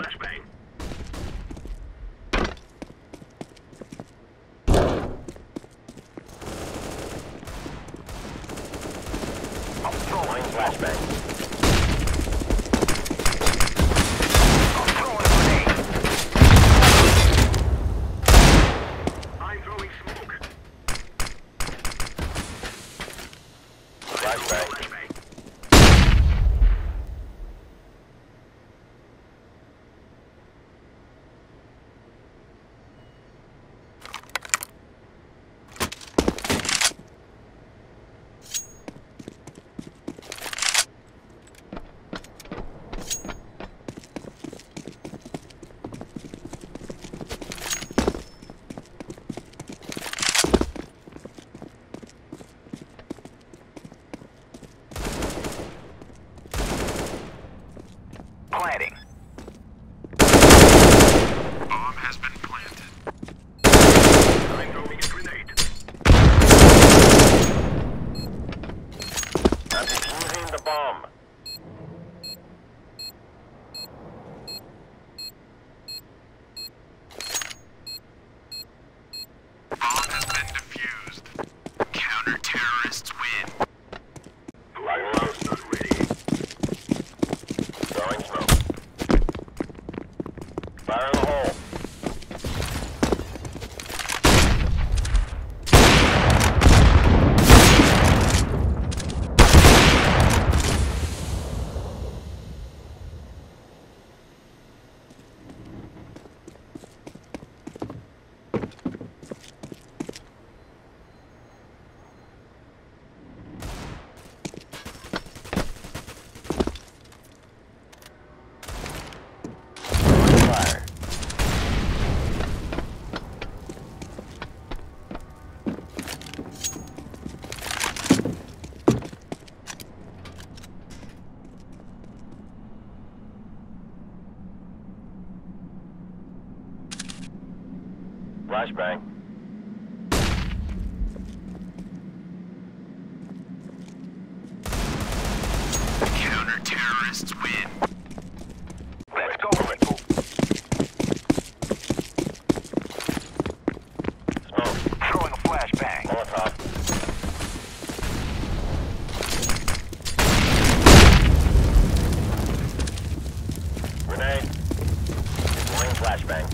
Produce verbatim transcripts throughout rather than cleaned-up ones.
Flashbang. I'm throwing flashbang. Planting. Bomb has been planted. I'm throwing a grenade. I'm defusing the bomb. Bomb has been defused. Counter-terrorists win. Flashbang. Counter-terrorists win. Let's go, Rental. Smoke. Throwing a flashbang. Molotov. Grenade. Deploying flashbang.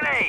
Grenade! Flashbang.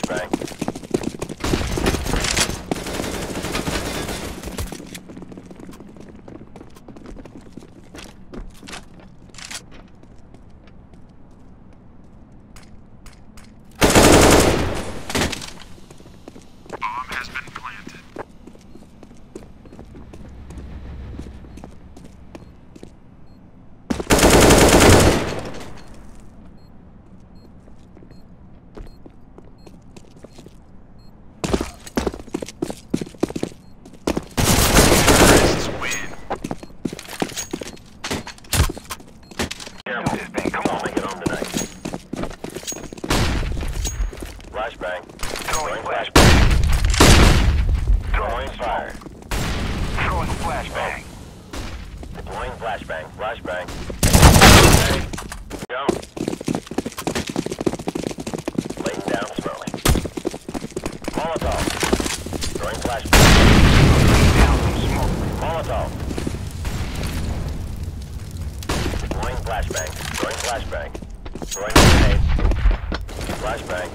flashbang. Flashbang. Throwing flashbang. Throwing fire. Throwing flashbang. Deploying flashbang. Flashbang. Go. Laying down slowly. Molotov. Throwing flashbang. Down from smoke. Molotov. Deploying flashbang. Throwing flashbang. Throwing grenade. Flashbang.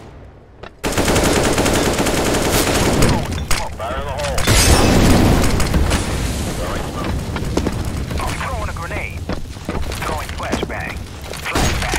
Fire in the hole. Throwing smoke. I'm throwing a grenade. Throwing flashbang. Throwing flashbang.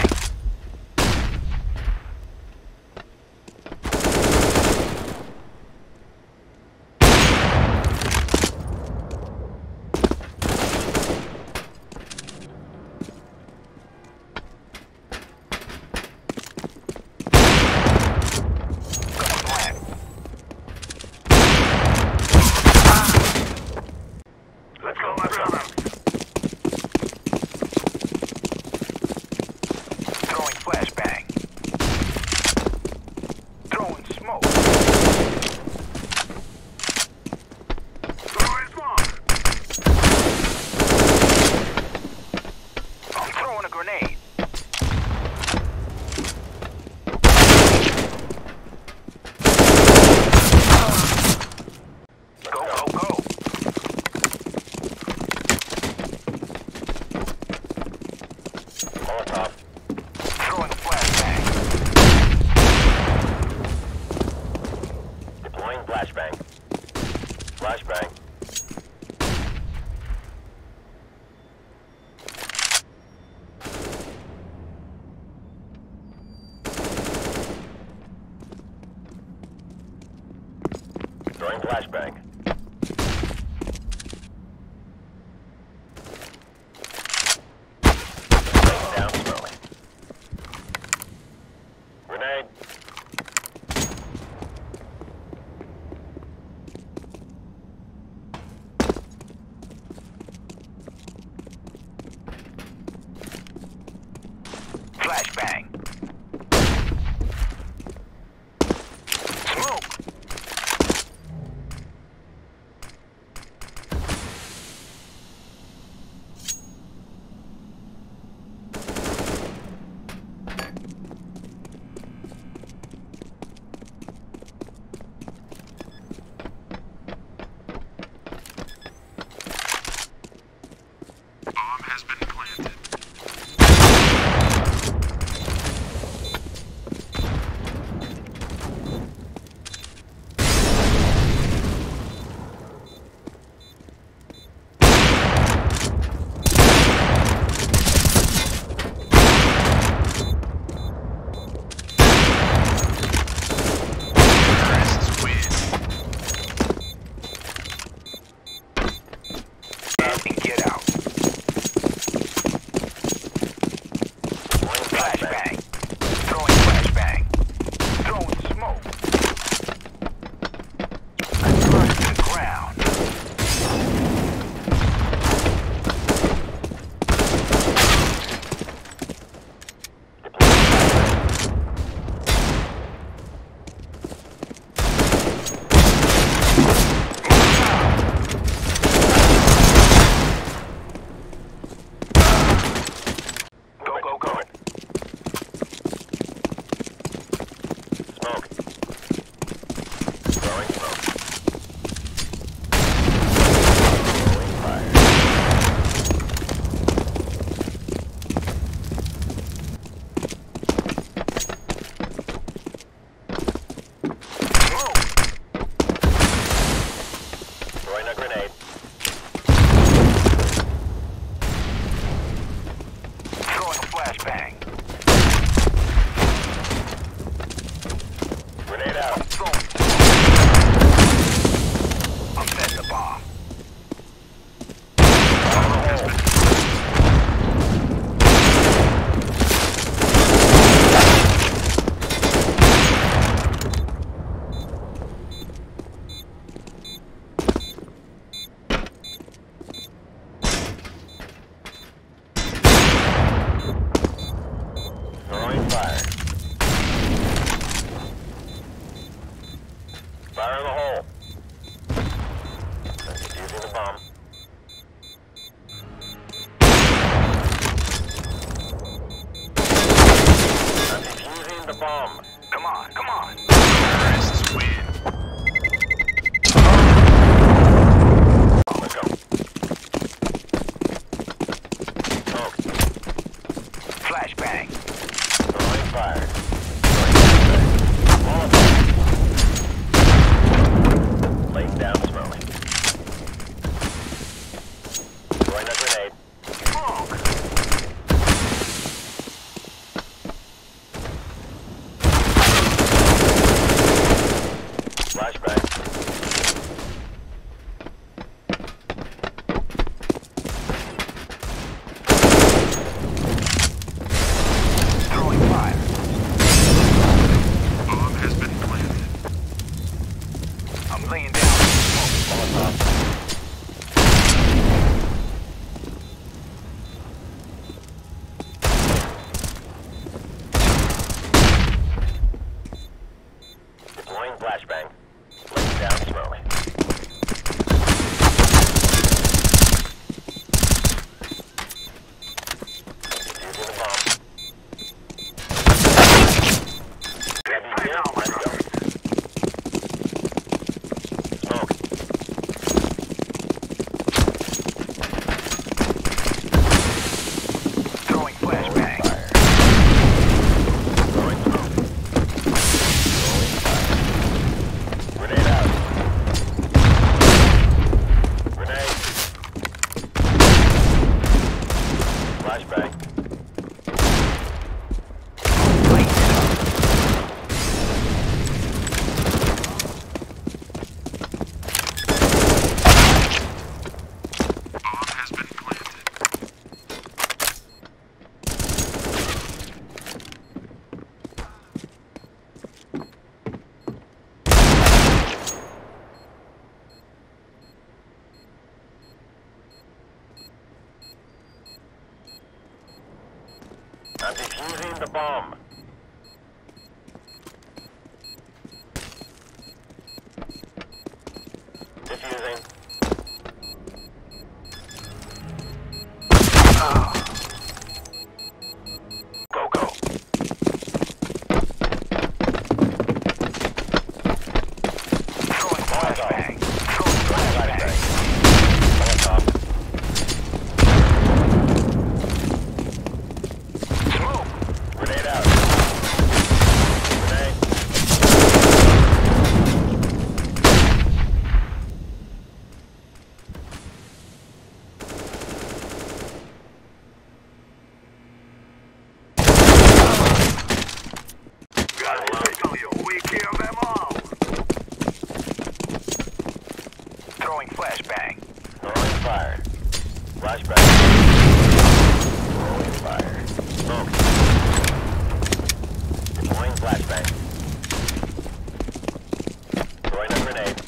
Laying down slowly. Grenade. Flashbang. Has been planted. bomb. Come on, come on. Terrorists win. Let's go. Oh. Flashbang. Throwing fire. Laying down smoke. Throwing a grenade. Smoke. Laying down. Smoke. Deploying flashbang. Laying down slowly. Using the bomb. Get fire out. I'm defusing the bomb. Defusing. Oh. Go, go. Throwing flashbang. Throwing flashbang. Molotov. Throwing flashbang. Throwing fire. Flashbang. Throwing fire. Smoke. Deploying flashbang. Throwing a grenade.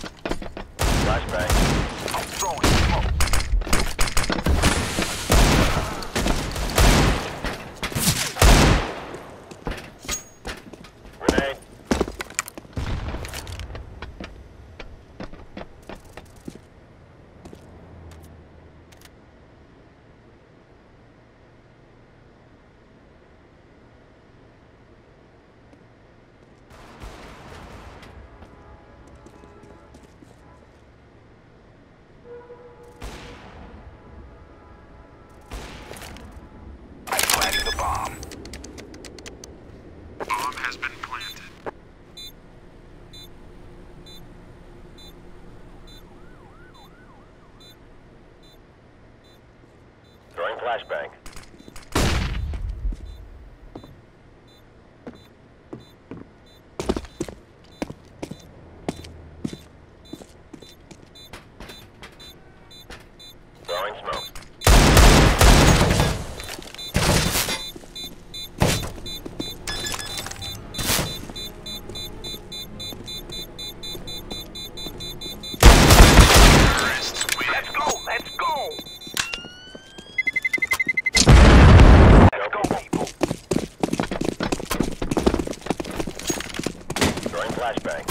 Flashbang. I'm throwing smoke. Grenade. Flashbang. Throwing smoke. Let's go! Let's go! Flashbang.